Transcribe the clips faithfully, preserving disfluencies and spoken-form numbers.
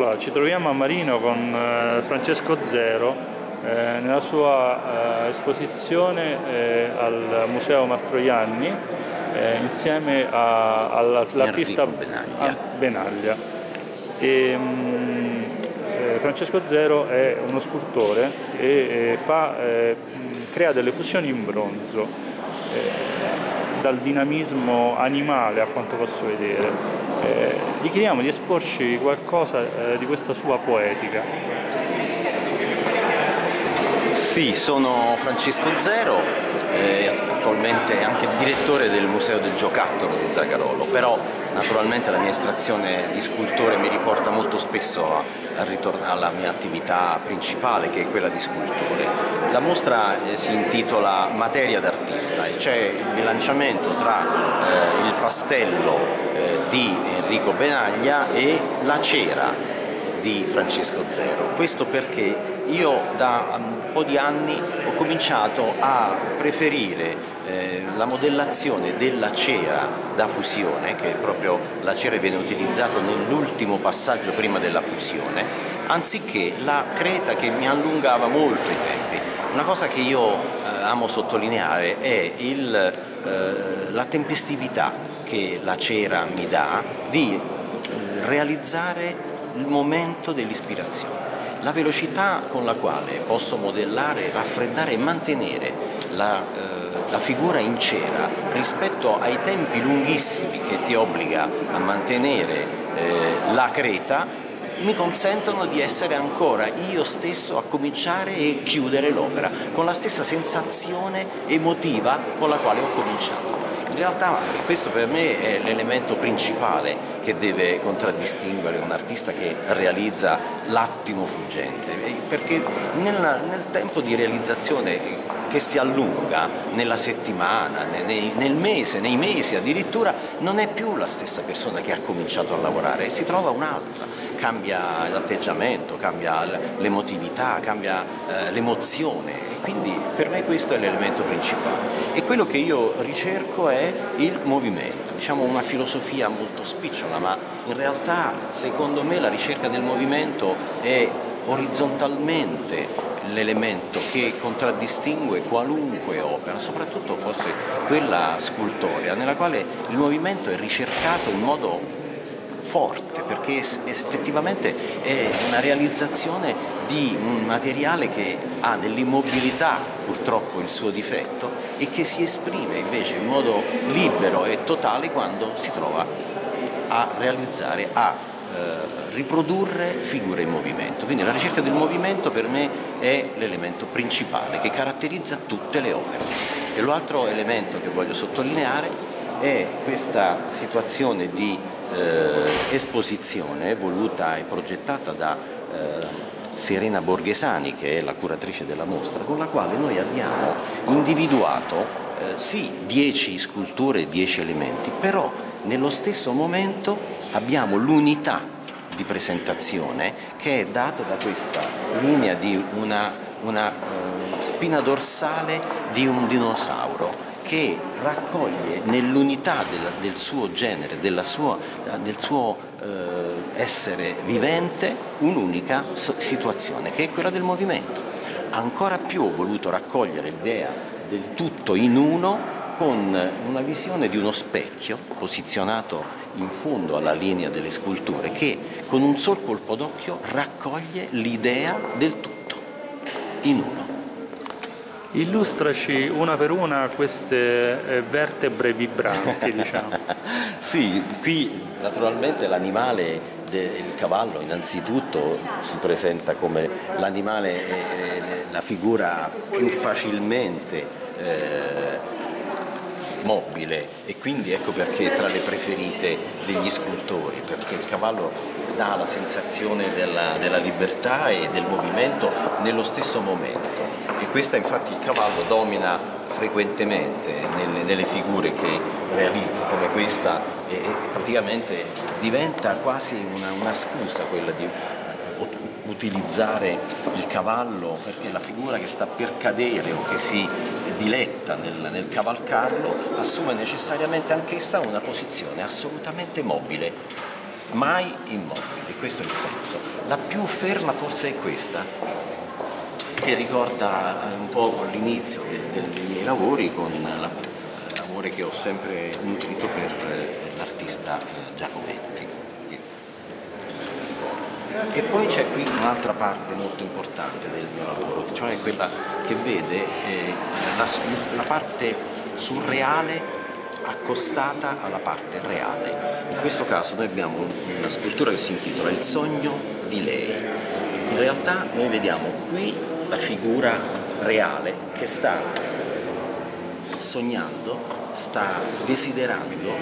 Allora, ci troviamo a Marino con eh, Francesco Zero eh, nella sua eh, esposizione eh, al Museo Mastroianni eh, insieme all'artista Benaglia. A Benaglia. E, mh, eh, Francesco Zero è uno scultore e, e fa, eh, crea delle fusioni in bronzo, eh, dal dinamismo animale a quanto posso vedere. Eh, gli chiediamo di esporci qualcosa eh, di questa sua poetica. Sì, sono Francesco Zero, eh, attualmente anche direttore del Museo del Giocattolo di Zagarolo, però naturalmente la mia estrazione di scultore mi riporta molto spesso a, a ritornare alla mia attività principale, che è quella di scultore. La mostra eh, si intitola Materia d'artista e c'è il bilanciamento tra eh, il pastello di Enrico Benaglia e la cera di Francesco Zero. Questo perché io da un po' di anni ho cominciato a preferire eh, la modellazione della cera da fusione, che è proprio la cera che viene utilizzata nell'ultimo passaggio prima della fusione, anziché la creta che mi allungava molto i tempi. Una cosa che io eh, amo sottolineare è il, eh, la tempestività che la cera mi dà di realizzare il momento dell'ispirazione, la velocità con la quale posso modellare, raffreddare e mantenere la, eh, la figura in cera rispetto ai tempi lunghissimi che ti obbliga a mantenere eh, la creta, mi consentono di essere ancora io stesso a cominciare e chiudere l'opera con la stessa sensazione emotiva con la quale ho cominciato. In realtà questo per me è l'elemento principale che deve contraddistinguere un artista che realizza l'attimo fuggente, perché nella, nel tempo di realizzazione che si allunga nella settimana, nei, nel mese, nei mesi addirittura, non è più la stessa persona che ha cominciato a lavorare, si trova un'altra, cambia l'atteggiamento, cambia l'emotività, cambia eh, l'emozione. Quindi per me questo è l'elemento principale e quello che io ricerco è il movimento, diciamo una filosofia molto spicciola, ma in realtà secondo me la ricerca del movimento è orizzontalmente l'elemento che contraddistingue qualunque opera, soprattutto forse quella scultorea, nella quale il movimento è ricercato in modo forte, perché effettivamente è una realizzazione di un materiale che ha nell'immobilità purtroppo il suo difetto e che si esprime invece in modo libero e totale quando si trova a realizzare, a eh, riprodurre figure in movimento. Quindi la ricerca del movimento per me è l'elemento principale che caratterizza tutte le opere. E l'altro elemento che voglio sottolineare è questa situazione di eh, esposizione voluta e progettata da eh, Serena Borghesani, che è la curatrice della mostra, con la quale noi abbiamo individuato eh, sì dieci sculture e dieci elementi, però nello stesso momento abbiamo l'unità di presentazione che è data da questa linea di una, una eh, spina dorsale di un dinosauro, che raccoglie nell'unità del, del suo genere, della sua, del suo eh, essere vivente, un'unica situazione, che è quella del movimento. Ancora più ho voluto raccogliere l'idea del tutto in uno con una visione di uno specchio posizionato in fondo alla linea delle sculture, che con un sol colpo d'occhio raccoglie l'idea del tutto in uno. Illustraci una per una queste vertebre vibranti, diciamo. Sì, qui naturalmente l'animale, il cavallo innanzitutto, si presenta come l'animale, la figura più facilmente eh, mobile, e quindi ecco perché tra le preferite degli scultori, perché il cavallo dà la sensazione della, della libertà e del movimento nello stesso momento. E questa infatti il cavallo domina frequentemente nelle, nelle figure che realizzo come questa, e, e praticamente diventa quasi una, una scusa quella di utilizzare il cavallo, perché la figura che sta per cadere o che si diletta nel, nel cavalcarlo assume necessariamente anch'essa una posizione assolutamente mobile, mai immobili, questo è il senso. La più ferma forse è questa, che ricorda un po' l'inizio dei, dei, dei miei lavori, con l'amore che ho sempre nutrito per l'artista Giacometti. E poi c'è qui un'altra parte molto importante del mio lavoro, cioè quella che vede eh, la, la parte surreale accostata alla parte reale. In questo caso noi abbiamo una scultura che si intitola Il sogno di lei. In realtà noi vediamo qui la figura reale che sta sognando, sta desiderando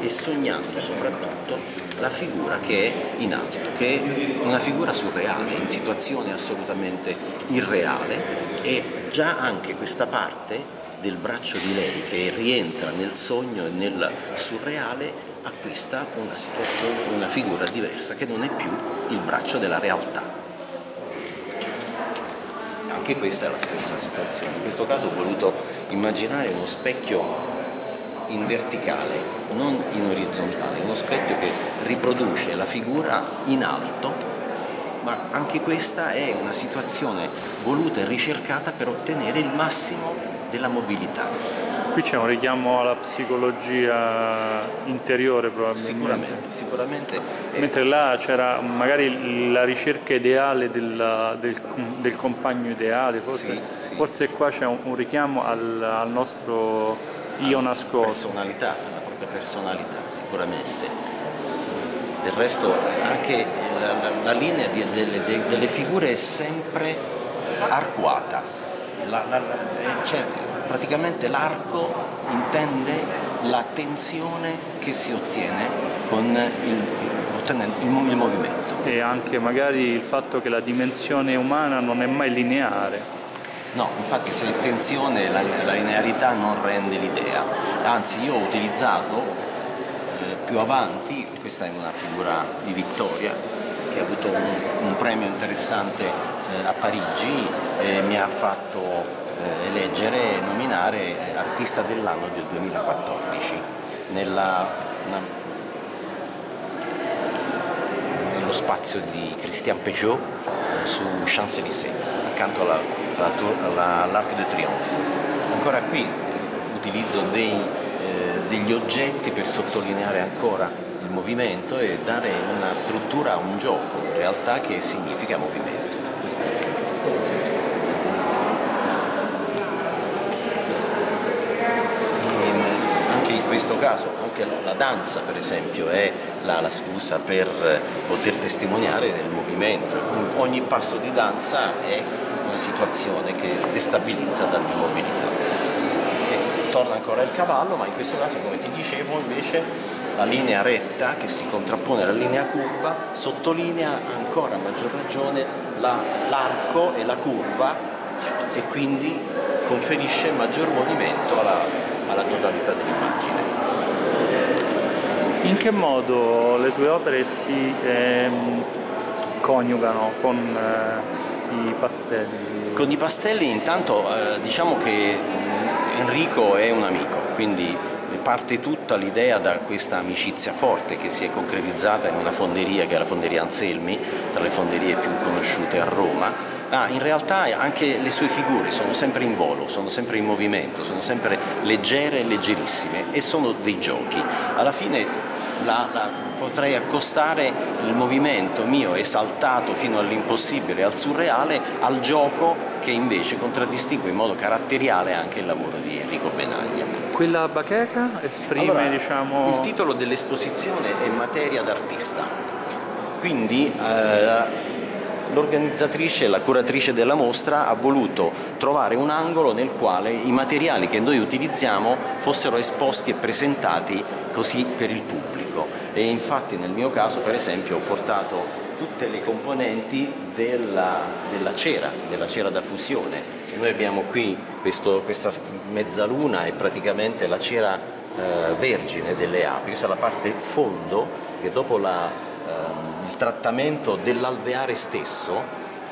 e sognando soprattutto la figura che è in alto, che è una figura surreale, in situazione assolutamente irreale, e già anche questa parte del braccio di lei che rientra nel sogno e nel surreale acquista una situazione, una figura diversa che non è più il braccio della realtà. Anche questa è la stessa situazione. In questo caso ho voluto immaginare uno specchio in verticale, non in orizzontale, uno specchio che riproduce la figura in alto, ma anche questa è una situazione voluta e ricercata per ottenere il massimo della mobilità. Qui c'è un richiamo alla psicologia interiore probabilmente. Sicuramente, sicuramente. Mentre è... là c'era magari la ricerca ideale della, del, del compagno ideale, forse, sì, sì. Forse qua c'è un, un richiamo al, al nostro io alla nascosto. Personalità, alla propria personalità, sicuramente. Del resto anche la, la, la linea di, delle, de, delle figure è sempre arcuata. La, la, cioè, praticamente l'arco intende la tensione che si ottiene con il, ottenendo il, il movimento. E anche magari il fatto che la dimensione umana non è mai lineare. No, infatti se la tensione, la, la linearità non rende l'idea. Anzi, io ho utilizzato eh, più avanti, questa è una figura di Vittoria che ha avuto un, un premio interessante a Parigi, eh, mi ha fatto eh, eleggere e nominare artista dell'anno del duemilaquattordici nella, una, nello spazio di Christian Peugeot eh, su Champs-Élysées, accanto all'Arc de Triomphe. Ancora qui utilizzo dei, eh, degli oggetti per sottolineare ancora il movimento e dare una struttura a un gioco, in realtà, che significa movimento. In questo caso anche la danza, per esempio, è la, la scusa per poter testimoniare del movimento. Ogni passo di danza è una situazione che destabilizza dall'immobilità. Torna ancora il cavallo, ma in questo caso, come ti dicevo, invece la linea retta che si contrappone alla linea curva sottolinea ancora a maggior ragione l'arco la, e la curva, e quindi conferisce maggior movimento alla alla totalità dell'immagine. In che modo le tue opere si ehm, coniugano con eh, i pastelli? Con i pastelli intanto eh, diciamo che mh, Enrico è un amico, quindi parte tutta l'idea da questa amicizia forte che si è concretizzata in una fonderia che è la Fonderia Anselmi, tra le fonderie più conosciute a Roma. Ah, in realtà anche le sue figure sono sempre in volo, sono sempre in movimento, sono sempre leggere e leggerissime, e sono dei giochi. Alla fine la, la, potrei accostare il movimento mio esaltato fino all'impossibile, al surreale, al gioco che invece contraddistingue in modo caratteriale anche il lavoro di Enrico Benaglia. Quella bacheca esprime, allora, diciamo... Il titolo dell'esposizione è Materia d'artista, quindi... Eh, l'organizzatrice e la curatrice della mostra ha voluto trovare un angolo nel quale i materiali che noi utilizziamo fossero esposti e presentati così per il pubblico, e infatti nel mio caso, per esempio, ho portato tutte le componenti della, della cera, della cera da fusione. Noi abbiamo qui questo, questa mezzaluna, è praticamente la cera eh, vergine delle api, questa è la parte fondo che dopo la eh, il trattamento dell'alveare stesso,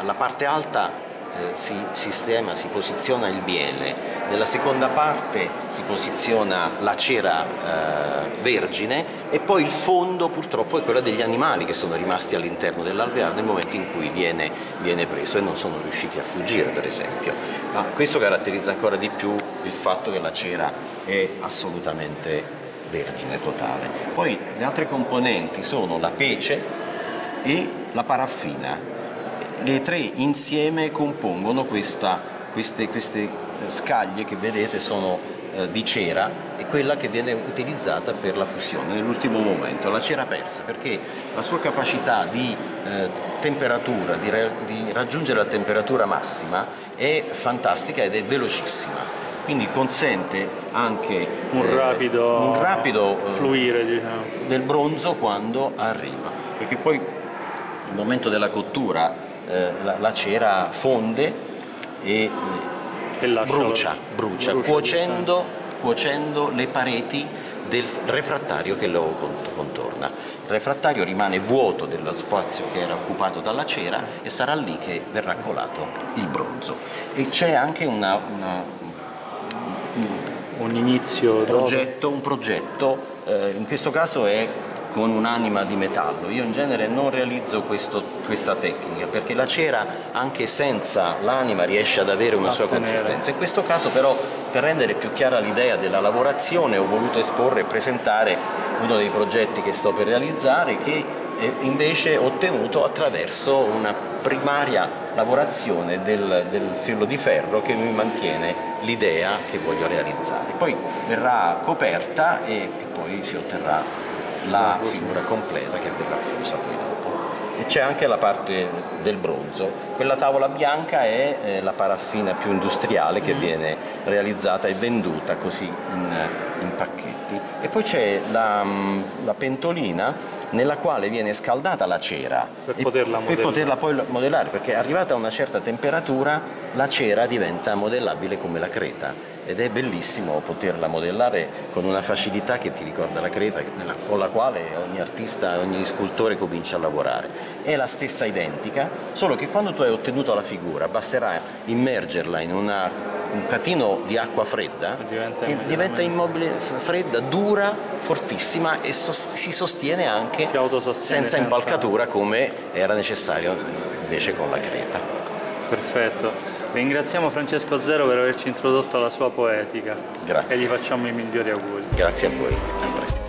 alla parte alta eh, si sistema, si posiziona il miele, Nella seconda parte si posiziona la cera eh, vergine e poi il fondo purtroppo è quello degli animali che sono rimasti all'interno dell'alveare nel momento in cui viene, viene preso e non sono riusciti a fuggire, per esempio. Ma questo caratterizza ancora di più il fatto che la cera è assolutamente vergine, totale. Poi le altre componenti sono la pece e la paraffina. Le tre insieme compongono questa, queste, queste scaglie che vedete sono eh, di cera e quella che viene utilizzata per la fusione nell'ultimo momento, la cera persa, perché la sua capacità di eh, temperatura, di, di raggiungere la temperatura massima è fantastica ed è velocissima, quindi consente anche un rapido, eh, un rapido fluire, diciamo, del bronzo quando arriva, perché poi nel momento della cottura eh, la, la cera fonde e Brucia, brucia, brucia cuocendo, cuocendo le pareti del refrattario che lo contorna. Il refrattario rimane vuoto dello spazio che era occupato dalla cera e sarà lì che verrà colato il bronzo. E c'è anche una, una, un, un inizio progetto, un progetto, eh, in questo caso è con un'anima di metallo. Io in genere non realizzo questo, questa tecnica, perché la cera anche senza l'anima riesce ad avere una sua consistenza. In questo caso però, per rendere più chiara l'idea della lavorazione, ho voluto esporre e presentare uno dei progetti che sto per realizzare, che è invece ottenuto attraverso una primaria lavorazione del, del filo di ferro che mi mantiene l'idea che voglio realizzare. Poi verrà coperta e, e poi si otterrà la figura completa che verrà fusa poi dopo. E c'è anche la parte del bronzo. Quella tavola bianca è eh, la paraffina più industriale che viene realizzata e venduta così in, in pacchetti. E poi c'è la, la pentolina nella quale viene scaldata la cera per poterla, per poterla poi modellare, perché arrivata a una certa temperatura la cera diventa modellabile come la creta. Ed è bellissimo poterla modellare con una facilità che ti ricorda la creta, nella, con la quale ogni artista, ogni scultore comincia a lavorare. È la stessa identica, solo che quando tu hai ottenuto la figura basterà immergerla in una, un catino di acqua fredda e diventa, e diventa immobile, fredda, dura, fortissima e sost si sostiene anche si senza impalcatura come era necessario invece con la creta. Perfetto. Ringraziamo Francesco Zero per averci introdotto alla sua poetica. Grazie. E gli facciamo i migliori auguri. Grazie a voi. A presto.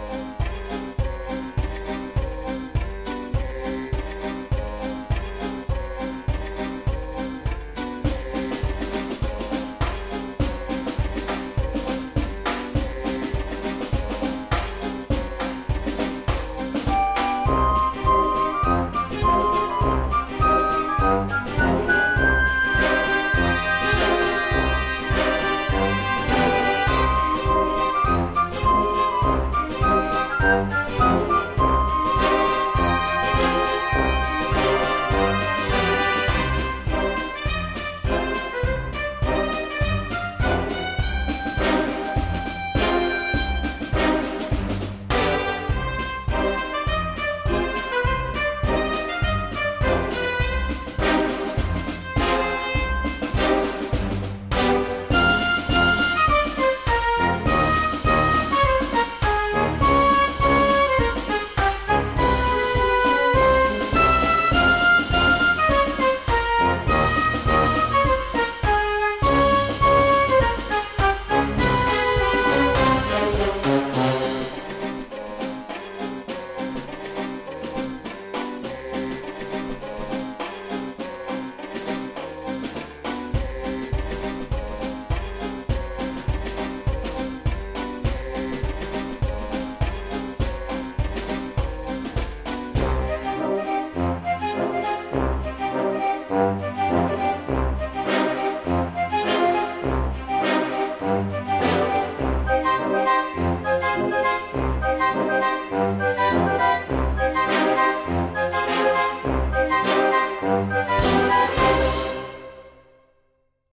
Thank you.